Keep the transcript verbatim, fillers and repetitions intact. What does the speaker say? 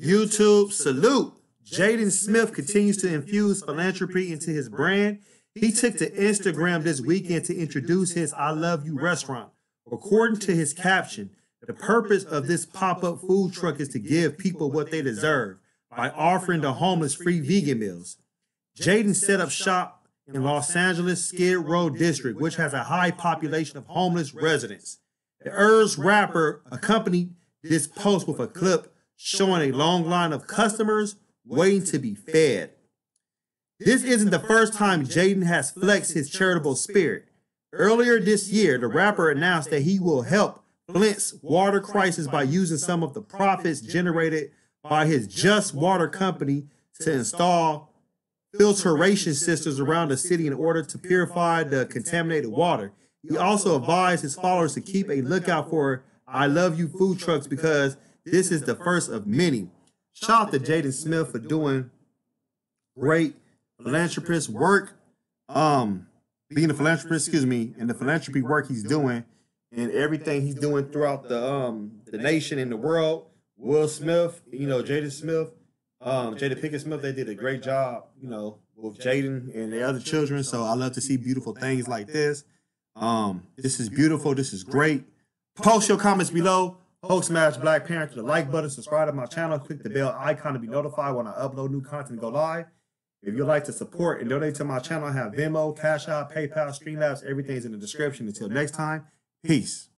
YouTube salute. Jaden Smith continues to infuse philanthropy into his brand. He took to Instagram this weekend to introduce his I Love You restaurant. According to his caption, the purpose of this pop-up food truck is to give people what they deserve by offering the homeless free vegan meals. Jaden set up shop in Los Angeles' Skid Row district, which has a high population of homeless residents. The Urs rapper accompanied this post with a clip showing a long line of customers waiting to be fed. This isn't the first time Jaden has flexed his charitable spirit. Earlier this year, the rapper announced that he will help Flint's water crisis by using some of the profits generated by his Just Water Company to install filtration systems around the city in order to purify the contaminated water. He also advised his followers to keep a lookout for I Love You food trucks because this is the first of many. Shout out to Jaden Smith for doing great philanthropist work, um, being a philanthropist, excuse me, and the philanthropy work he's doing and everything he's doing throughout the um the nation and the world. Will Smith, you know, Jaden Smith, um, Jada Pinkett Smith, they did a great job, you know, with Jaden and the other children. So I love to see beautiful things like this. Um, this is beautiful. This is great. Post your comments below. Hulk Smash, Black Panther, the like button, subscribe to my channel, click the bell icon to be notified when I upload new content and go live. If you'd like to support and donate to my channel, I have Venmo, Cash App, PayPal, Streamlabs, everything's in the description. Until next time, peace.